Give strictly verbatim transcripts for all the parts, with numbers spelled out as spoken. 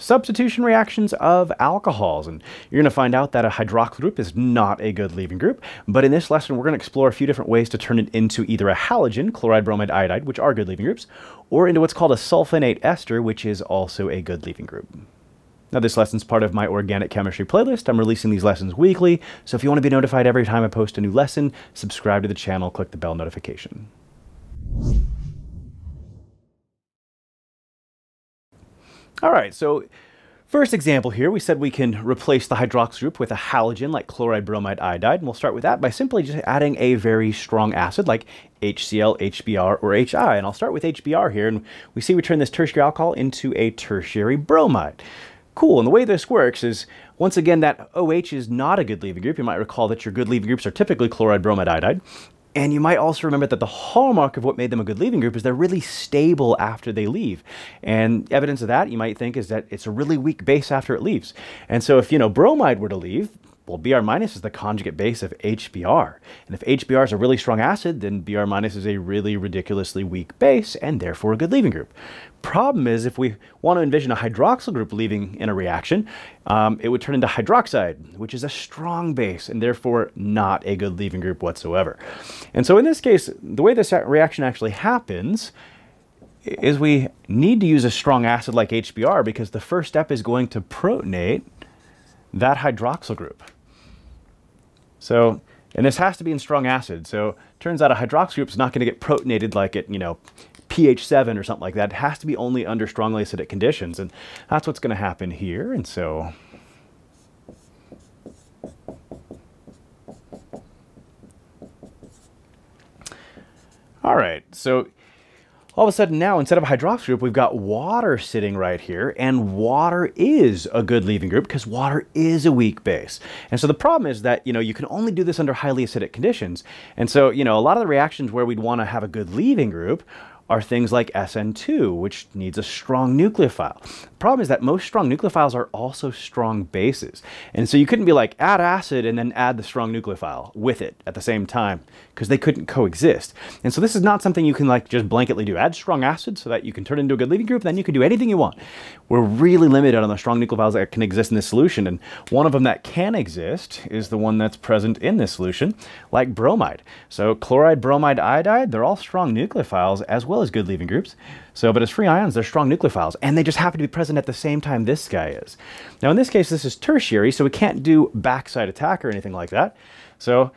substitution reactions of alcohols, and you're going to find out that a hydroxyl group is not a good leaving group, but in this lesson we're going to explore a few different ways to turn it into either a halogen, chloride, bromide, iodide, which are good leaving groups, or into what's called a sulfonate ester, which is also a good leaving group. Now, this lesson's part of my organic chemistry playlist. I'm releasing these lessons weekly, so if you want to be notified every time I post a new lesson, subscribe to the channel, click the bell notification. All right, so first example here, we said we can replace the hydroxyl group with a halogen like chloride, bromide, iodide, and we'll start with that by simply just adding a very strong acid like H C l, H B r, or H I, and I'll start with H B r here, and we see we turn this tertiary alcohol into a tertiary bromide. Cool, and the way this works is, once again, that O H is not a good leaving group. You might recall that your good leaving groups are typically chloride, bromide, iodide. And you might also remember that the hallmark of what made them a good leaving group is they're really stable after they leave. And evidence of that, you might think, is that it's a really weak base after it leaves. And so if, you know, bromide were to leave, well, B r minus is the conjugate base of H B r. And if H B r is a really strong acid, then B r minus is a really ridiculously weak base and therefore a good leaving group. Problem is, if we want to envision a hydroxyl group leaving in a reaction, um, it would turn into hydroxide, which is a strong base and therefore not a good leaving group whatsoever. And so in this case, the way this reaction actually happens is we need to use a strong acid like H B r because the first step is going to protonate that hydroxyl group. So, and this has to be in strong acid. So turns out a hydroxyl group is not going to get protonated like it, you know, pH seven or something like that. It has to be only under strongly acidic conditions. And that's what's going to happen here. And so all right. So all of a sudden now, instead of a hydroxyl group, we've got water sitting right here, and water is a good leaving group because water is a weak base. And so the problem is that, you know, you can only do this under highly acidic conditions. And so, you know, a lot of the reactions where we'd want to have a good leaving group are things like S N two, which needs a strong nucleophile. The problem is that most strong nucleophiles are also strong bases. And so you couldn't be like, add acid and then add the strong nucleophile with it at the same time, because they couldn't coexist. And so this is not something you can like just blanketly do. Add strong acid so that you can turn it into a good leaving group, then you can do anything you want. We're really limited on the strong nucleophiles that can exist in this solution. And one of them that can exist is the one that's present in this solution, like bromide. So chloride, bromide, iodide, they're all strong nucleophiles as well as good leaving groups. So, but as free ions, they're strong nucleophiles, and they just happen to be present at the same time this guy is. Now in this case, this is tertiary, so we can't do backside attack or anything like that. So,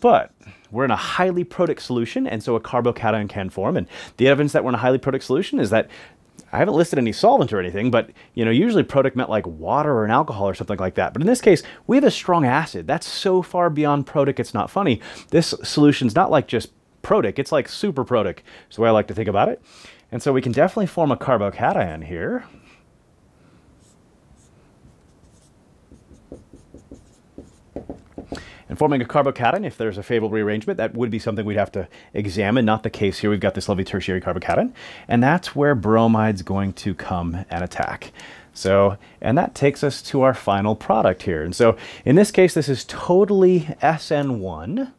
but we're in a highly protic solution, and so a carbocation can form. And the evidence that we're in a highly protic solution is that I haven't listed any solvent or anything, but you know, usually protic meant like water or an alcohol or something like that. But in this case, we have a strong acid. That's so far beyond protic, it's not funny. This solution's not like just protic, it's like super protic, is the way I like to think about it. And so we can definitely form a carbocation here. And forming a carbocation, if there's a favorable rearrangement, that would be something we'd have to examine. Not the case here. We've got this lovely tertiary carbocation, and that's where bromide's going to come and attack. So, and that takes us to our final product here. And so in this case, this is totally S N one.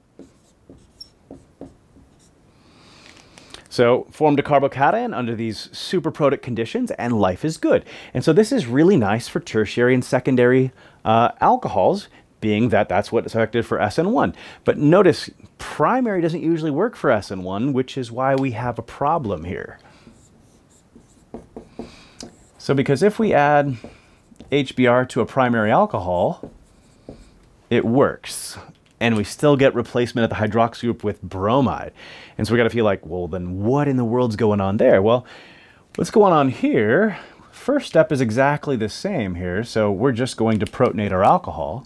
So formed a carbocation under these super protic conditions, and life is good. And so this is really nice for tertiary and secondary uh, alcohols, being that that's what's affected for S N one. But notice primary doesn't usually work for S N one, which is why we have a problem here. So because if we add H B r to a primary alcohol, it works. And we still get replacement at the hydroxyl group with bromide. And so we got to feel like, well, then what in the world's going on there? Well, what's going on here? First step is exactly the same here. So we're just going to protonate our alcohol.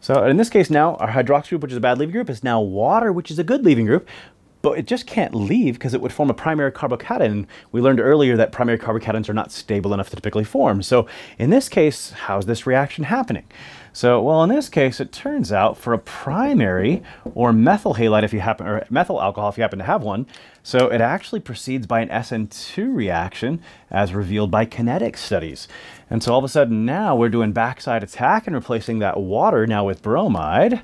So in this case now, our hydroxyl group, which is a bad leaving group, is now water, which is a good leaving group. but it just can't leave because it would form a primary carbocation. We learned earlier that primary carbocations are not stable enough to typically form. So in this case, how's this reaction happening? So, well, in this case, it turns out for a primary or methyl halide, if you happen, or methyl alcohol, if you happen to have one, so it actually proceeds by an S N two reaction as revealed by kinetic studies. And so all of a sudden now we're doing backside attack and replacing that water now with bromide.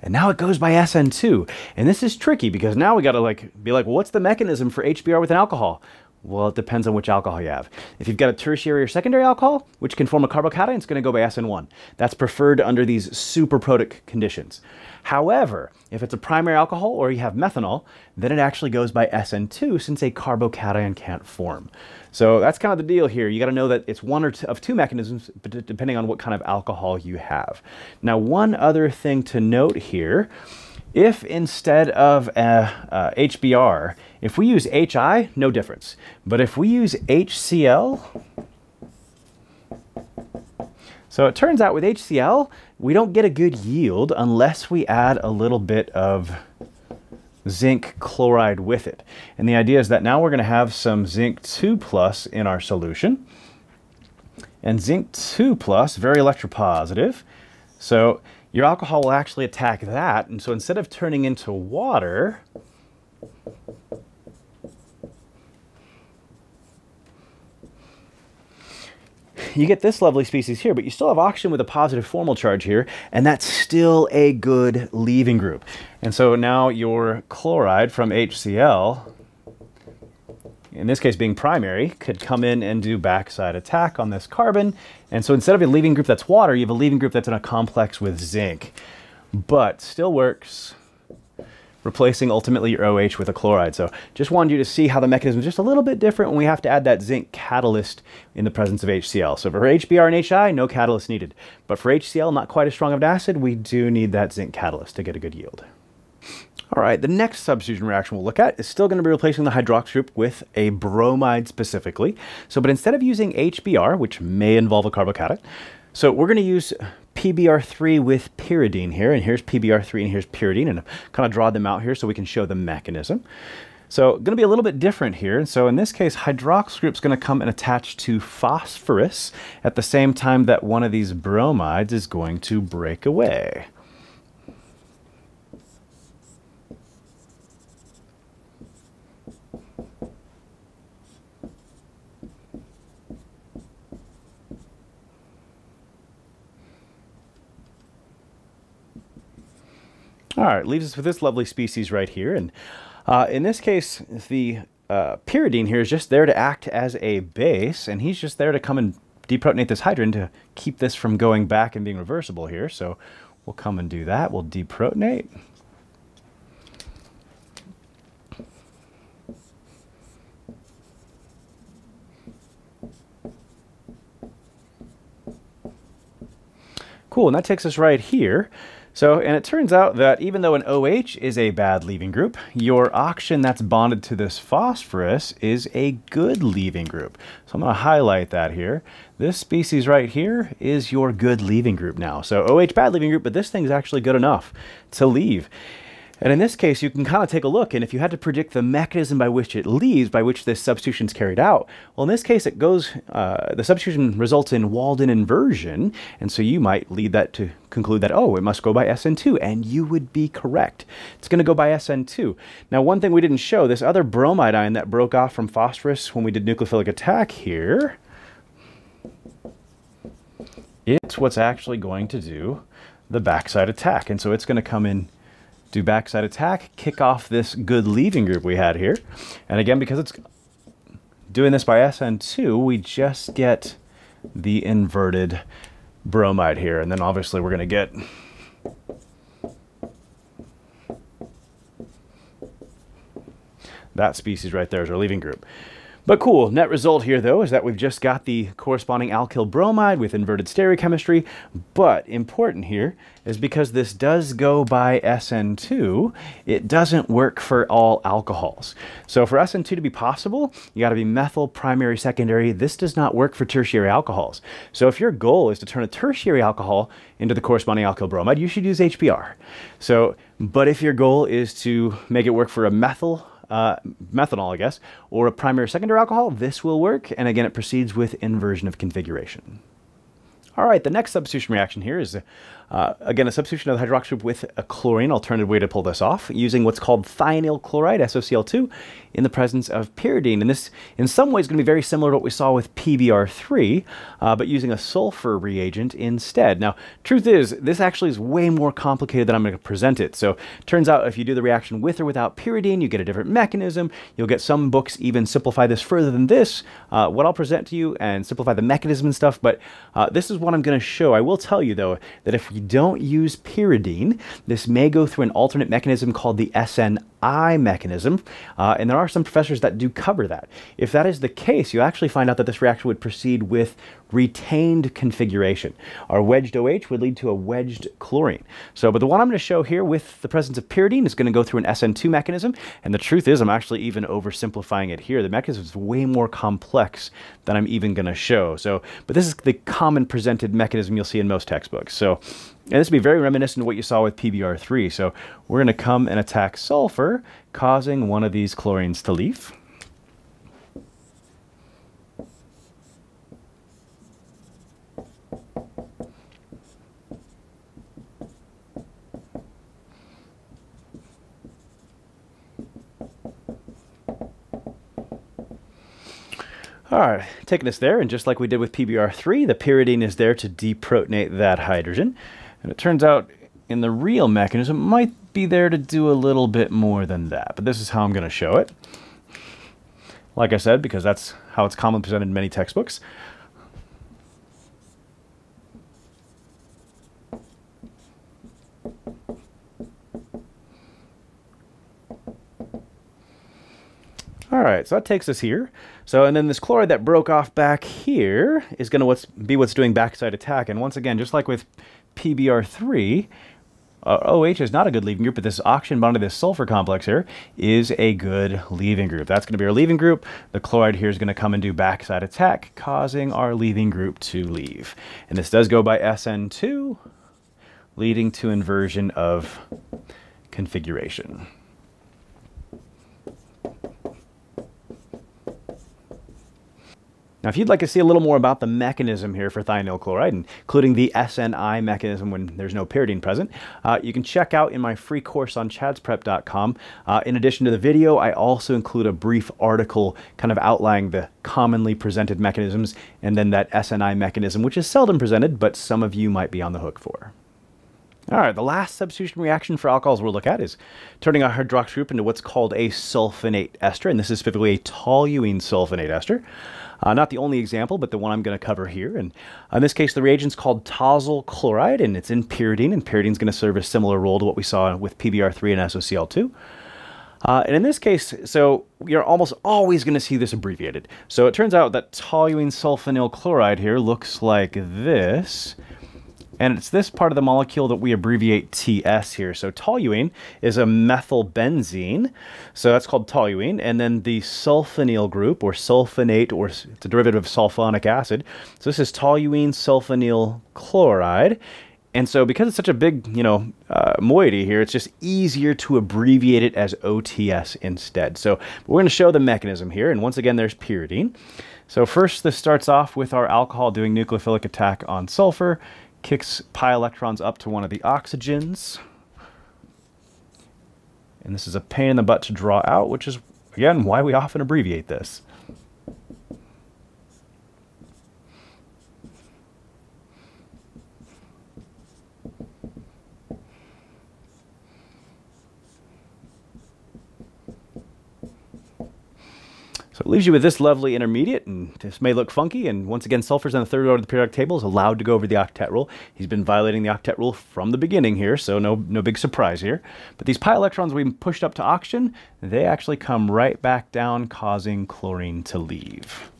And now it goes by S N two. And this is tricky because now we got to like be like, well, what's the mechanism for H B r with an alcohol? Well, it depends on which alcohol you have. If you've got a tertiary or secondary alcohol, which can form a carbocation, it's going to go by S N one. That's preferred under these superprotic conditions. However, if it's a primary alcohol or you have methanol, then it actually goes by S N two since a carbocation can't form. So that's kind of the deal here. You got to know that it's one or two of two mechanisms depending on what kind of alcohol you have. Now, one other thing to note here, if instead of uh, uh, H B r, if we use H I, no difference. But if we use H C l, so it turns out with H C l, we don't get a good yield unless we add a little bit of zinc chloride with it. And the idea is that now we're going to have some zinc two plus in our solution. And zinc two plus, very electropositive. So your alcohol will actually attack that. And so instead of turning into water, you get this lovely species here, but you still have oxygen with a positive formal charge here, and that's still a good leaving group. And so now your chloride from H C l, in this case being primary, could come in and do backside attack on this carbon. And so instead of a leaving group that's water, you have a leaving group that's in a complex with zinc, but still works, replacing ultimately your O H with a chloride. So just wanted you to see how the mechanism is just a little bit different when we have to add that zinc catalyst in the presence of H C l. So for H B r and H I, no catalyst needed. But for H C l, not quite as strong of an acid, we do need that zinc catalyst to get a good yield. All right, the next substitution reaction we'll look at is still going to be replacing the hydrox group with a bromide specifically. So, but instead of using H B r, which may involve a carbocation, so we're going to use P B r three with pyridine here, and here's P B r three and here's pyridine, and kind of draw them out here so we can show the mechanism. So going to be a little bit different here. So in this case, hydrox group's going to come and attach to phosphorus at the same time that one of these bromides is going to break away. All right, leaves us with this lovely species right here. And uh, in this case, the uh, pyridine here is just there to act as a base, and he's just there to come and deprotonate this hydrogen to keep this from going back and being reversible here. So we'll come and do that. We'll deprotonate. Cool, and that takes us right here. So, and it turns out that even though an O H is a bad leaving group, your oxygen that's bonded to this phosphorus is a good leaving group. So I'm going to highlight that here. This species right here is your good leaving group now. So O H, bad leaving group, but this thing's actually good enough to leave. And in this case, you can kind of take a look, and if you had to predict the mechanism by which it leaves, by which this substitution is carried out, well, in this case, it goes, uh, the substitution results in Walden inversion, and so you might lead that to conclude that, oh, it must go by S N two, and you would be correct. It's going to go by S N two. Now, one thing we didn't show, this other bromide ion that broke off from phosphorus when we did nucleophilic attack here, it's what's actually going to do the backside attack, and so it's going to come in, do backside attack, kick off this good leaving group we had here. And again, because it's doing this by S N two, we just get the inverted bromide here. And then obviously we're going to get that species right there as our leaving group. But cool, net result here though is that we've just got the corresponding alkyl bromide with inverted stereochemistry, but important here is because this does go by S N two, it doesn't work for all alcohols. So for S N two to be possible, you gotta be methyl primary secondary. This does not work for tertiary alcohols. So if your goal is to turn a tertiary alcohol into the corresponding alkyl bromide, you should use H B r. So, but if your goal is to make it work for a methyl, Uh, methanol, I guess, or a primary secondary alcohol, this will work. And again, it proceeds with inversion of configuration. All right, the next substitution reaction here is, uh, again, a substitution of the hydroxy group with a chlorine, alternative way to pull this off, using what's called thionyl chloride, S O C l two, in the presence of pyridine. And this, in some ways, is going to be very similar to what we saw with P B r three, uh, but using a sulfur reagent instead. Now, truth is, this actually is way more complicated than I'm going to present it. So turns out if you do the reaction with or without pyridine, you get a different mechanism. You'll get some books even simplify this further than this, uh, what I'll present to you, and simplify the mechanism and stuff. But uh, this is what I'm going to show. I will tell you, though, that if you don't use pyridine, this may go through an alternate mechanism called the S N i mechanism. Uh, and there are some professors that do cover that. If that is the case, you actually find out that this reaction would proceed with retained configuration. Our wedged O H would lead to a wedged chlorine. So, but the one I'm going to show here with the presence of pyridine is going to go through an S N two mechanism. And the truth is, I'm actually even oversimplifying it here. The mechanism is way more complex than I'm even going to show. So, but this is the common presented mechanism you'll see in most textbooks. So, and this would be very reminiscent of what you saw with P B r three. So we're going to come and attack sulfur, causing one of these chlorines to leave. All right, taking us there, and just like we did with P B r three, the pyridine is there to deprotonate that hydrogen. And it turns out in the real mechanism, it might be there to do a little bit more than that, but this is how I'm going to show it. Like I said, because that's how it's commonly presented in many textbooks. All right, so that takes us here. So, and then this chloride that broke off back here is going to what's, be what's doing backside attack. And once again, just like with P B r three, uh, O H is not a good leaving group, but this oxygen bonded to this sulfur complex here is a good leaving group. That's going to be our leaving group. The chloride here is going to come and do backside attack, causing our leaving group to leave. And this does go by S N two, leading to inversion of configuration. Now, if you'd like to see a little more about the mechanism here for thionyl chloride, including the S N i mechanism when there's no pyridine present, uh, you can check out in my free course on chads prep dot com. Uh, in addition to the video, I also include a brief article kind of outlining the commonly presented mechanisms and then that S N i mechanism, which is seldom presented, but some of you might be on the hook for. All right, the last substitution reaction for alcohols we'll look at is turning a hydroxy group into what's called a sulfonate ester, and this is specifically a toluene sulfonate ester. Uh, not the only example, but the one I'm going to cover here. And in this case, the reagent's called tosyl chloride, and it's in pyridine, and pyridine's going to serve a similar role to what we saw with P B r three and S O C l two. Uh, and in this case, so you're almost always going to see this abbreviated. So it turns out that toluene sulfonyl chloride here looks like this. And it's this part of the molecule that we abbreviate T S here. So toluene is a methyl benzene. So that's called toluene. And then the sulfonyl group or sulfonate, or it's a derivative of sulfonic acid. So this is toluene sulfonyl chloride. And so because it's such a big, you know, uh, moiety here, it's just easier to abbreviate it as O T S instead. So we're going to show the mechanism here. And once again, there's pyridine. So first, this starts off with our alcohol doing nucleophilic attack on sulfur, kicks pi electrons up to one of the oxygens. And this is a pain in the butt to draw out, which is, again, why we often abbreviate this. leaves you with this lovely intermediate, and this may look funky, and once again, sulfur's on the third order of the periodic table, is allowed to go over the octet rule. He's been violating the octet rule from the beginning here, so no, no big surprise here. But these pi electrons we pushed up to oxygen, they actually come right back down, causing chlorine to leave.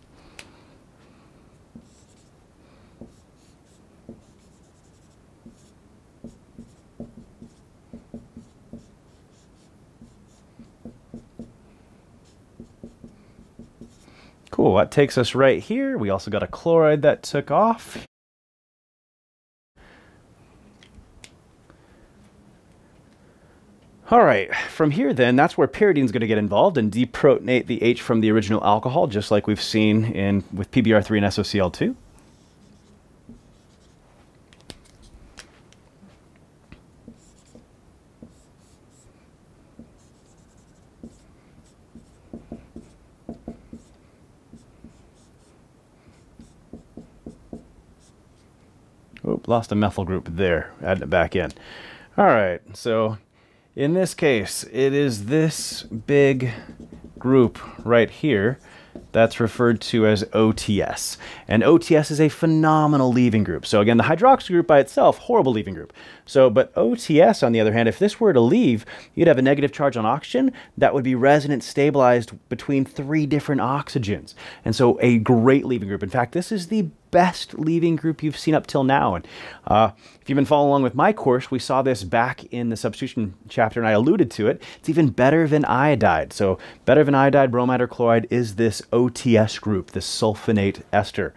Cool, that takes us right here. We also got a chloride that took off. All right, from here then, that's where pyridine's gonna get involved and deprotonate the H from the original alcohol, just like we've seen in with P B r three and S O C l two. Lost a methyl group there, adding it back in. All right, so in this case, it is this big group right here that's referred to as O T S. And O T S is a phenomenal leaving group. So again, the hydroxy group by itself, horrible leaving group. So, but O T S, on the other hand, if this were to leave, you'd have a negative charge on oxygen that would be resonance stabilized between three different oxygens. And so a great leaving group. In fact, this is the best leaving group you've seen up till now. And uh, if you've been following along with my course, we saw this back in the substitution chapter, and I alluded to it. It's even better than iodide. So better than iodide, bromide, or chloride is this O T S group, this sulfonate ester.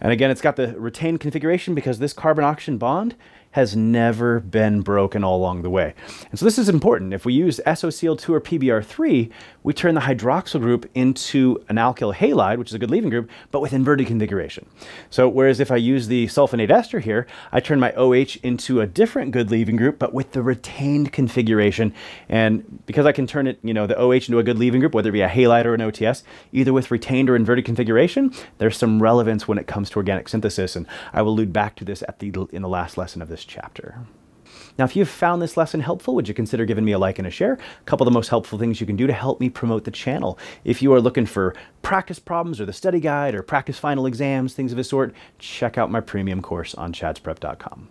And again, it's got the retained configuration because this carbon-oxygen bond has never been broken all along the way. And so this is important. If we use S O C l two or P B r three, we turn the hydroxyl group into an alkyl halide, which is a good leaving group, but with inverted configuration. So whereas if I use the sulfonate ester here, I turn my O H into a different good leaving group, but with the retained configuration. And because I can turn it, you know, the O H into a good leaving group, whether it be a halide or an O T S, either with retained or inverted configuration, there's some relevance when it comes to organic synthesis. And I will allude back to this at the, in the last lesson of this chapter. Now, if you've found this lesson helpful, would you consider giving me a like and a share? A couple of the most helpful things you can do to help me promote the channel. If you are looking for practice problems or the study guide or practice final exams, things of this sort, check out my premium course on chads prep dot com.